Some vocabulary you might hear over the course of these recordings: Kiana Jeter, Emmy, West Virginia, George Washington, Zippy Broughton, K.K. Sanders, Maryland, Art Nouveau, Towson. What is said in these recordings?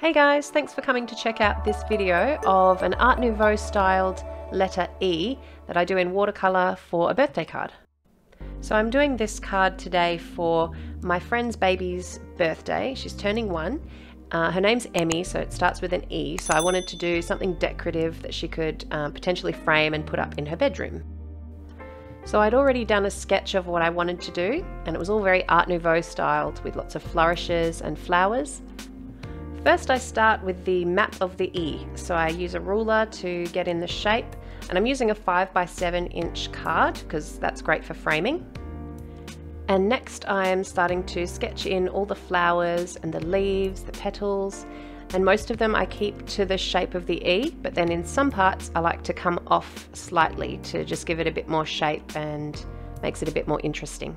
Hey guys, thanks for coming to check out this video of an Art Nouveau styled letter E that I do in watercolor for a birthday card. So I'm doing this card today for my friend's baby's birthday. She's turning 1. Her name's Emmy, so it starts with an E. So I wanted to do something decorative that she could potentially frame and put up in her bedroom. So I'd already done a sketch of what I wanted to do, and it was all very Art Nouveau styled with lots of flourishes and flowers. First I start with the map of the E, so I use a ruler to get in the shape, and I'm using a 5 by 7 inch card because that's great for framing. And next I am starting to sketch in all the flowers and the leaves, the petals, and most of them I keep to the shape of the E, but then in some parts I like to come off slightly to just give it a bit more shape and makes it a bit more interesting.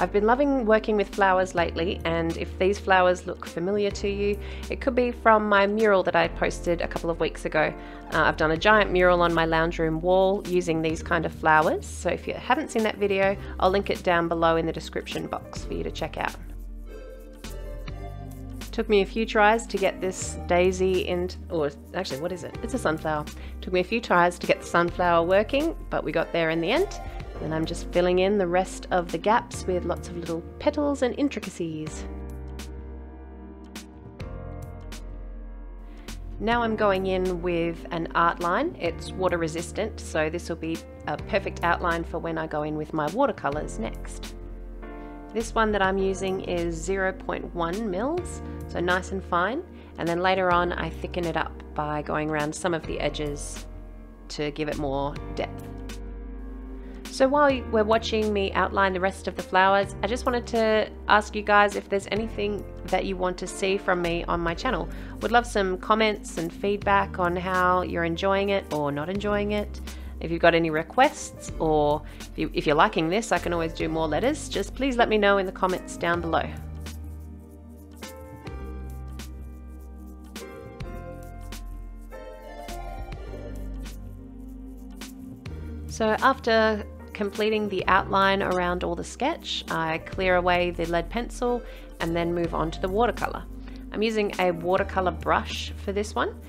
I've been loving working with flowers lately, and if these flowers look familiar to you, it could be from my mural that I posted a couple of weeks ago. I've done a giant mural on my lounge room wall using these kind of flowers, so if you haven't seen that video, I'll link it down below in the description box for you to check out. Took me a few tries to get this daisy it's a sunflower. Took me a few tries to get the sunflower working, but we got there in the end. And I'm just filling in the rest of the gaps with lots of little petals and intricacies. Now I'm going in with an art line. It's water resistant, so this will be a perfect outline for when I go in with my watercolors next. This one that I'm using is 0.1 mils, so nice and fine. And then later on I thicken it up by going around some of the edges to give it more depth. So while we're watching me outline the rest of the flowers, I just wanted to ask you guys if there's anything that you want to see from me on my channel. Would love some comments and feedback on how you're enjoying it or not enjoying it. If you've got any requests, or if you're liking this, I can always do more letters. Just please let me know in the comments down below. So after completing the outline around all the sketch, I clear away the lead pencil and then move on to the watercolor. I'm using a watercolor brush for this one,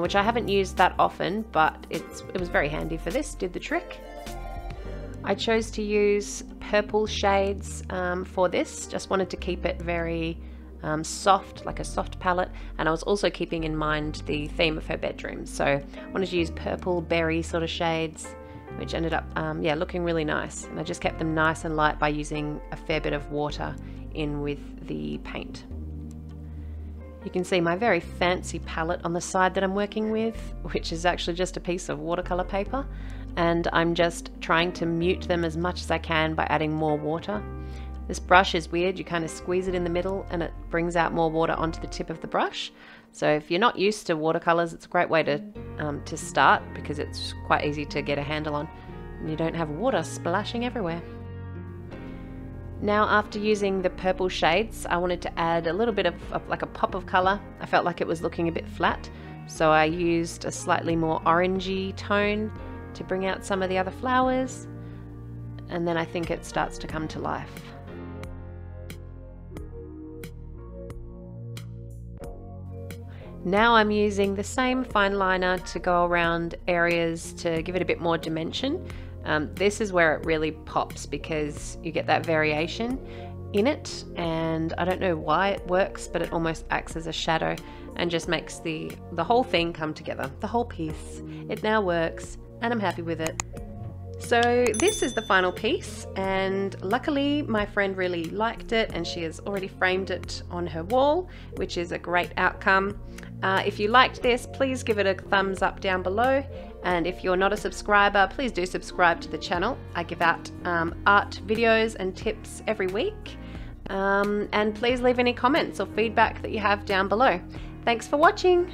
which I haven't used that often, but it was very handy for this, did the trick. I chose to use purple shades for this, just wanted to keep it very soft, like a soft palette, and I was also keeping in mind the theme of her bedroom, so I wanted to use purple berry sort of shades, which ended up looking really nice. And I just kept them nice and light by using a fair bit of water in with the paint. You can see my very fancy palette on the side that I'm working with, which is actually just a piece of watercolor paper, and I'm just trying to mute them as much as I can by adding more water. This brush is weird, you kind of squeeze it in the middle and it brings out more water onto the tip of the brush. So if you're not used to watercolors, it's a great way to start because it's quite easy to get a handle on and you don't have water splashing everywhere. Now after using the purple shades, I wanted to add a little bit of like a pop of color. I felt like it was looking a bit flat, so I used a slightly more orangey tone to bring out some of the other flowers, and then I think it starts to come to life. Now I'm using the same fine liner to go around areas to give it a bit more dimension. This is where it really pops because you get that variation in it, and I don't know why it works, but it almost acts as a shadow and just makes the whole thing come together, the whole piece. It now works and I'm happy with it. So this is the final piece, and luckily my friend really liked it and she has already framed it on her wall, which is a great outcome. If you liked this, please give it a thumbs up down below, and if you're not a subscriber, please do subscribe to the channel. I give out art videos and tips every week, and please leave any comments or feedback that you have down below. Thanks for watching.